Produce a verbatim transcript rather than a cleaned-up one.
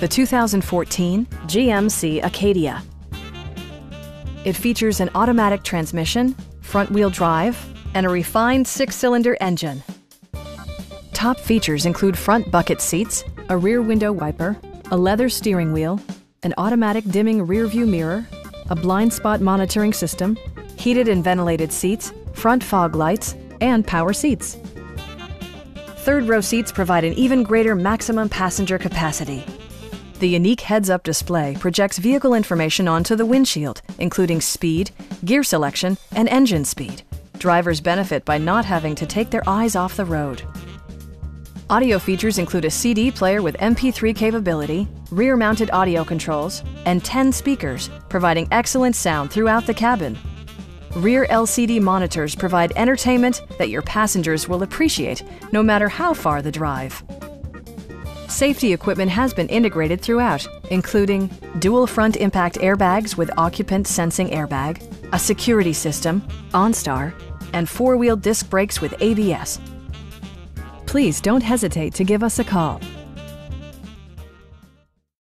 the two thousand fourteen G M C Acadia. It features an automatic transmission, front-wheel drive, and a refined six-cylinder engine. Top features include front bucket seats, a rear window wiper, a leather steering wheel, an automatic dimming rearview mirror, a blind spot monitoring system, heated and ventilated seats, front fog lights, and power seats. Third row seats provide an even greater maximum passenger capacity. The unique heads-up display projects vehicle information onto the windshield, including speed, gear selection, and engine speed. Drivers benefit by not having to take their eyes off the road. Audio features include a C D player with M P three capability, rear-mounted audio controls, and ten speakers, providing excellent sound throughout the cabin. Rear L C D monitors provide entertainment that your passengers will appreciate, no matter how far the drive. Safety equipment has been integrated throughout, including dual front impact airbags with occupant sensing airbag, a security system, OnStar, and four-wheel disc brakes with A B S. Please don't hesitate to give us a call.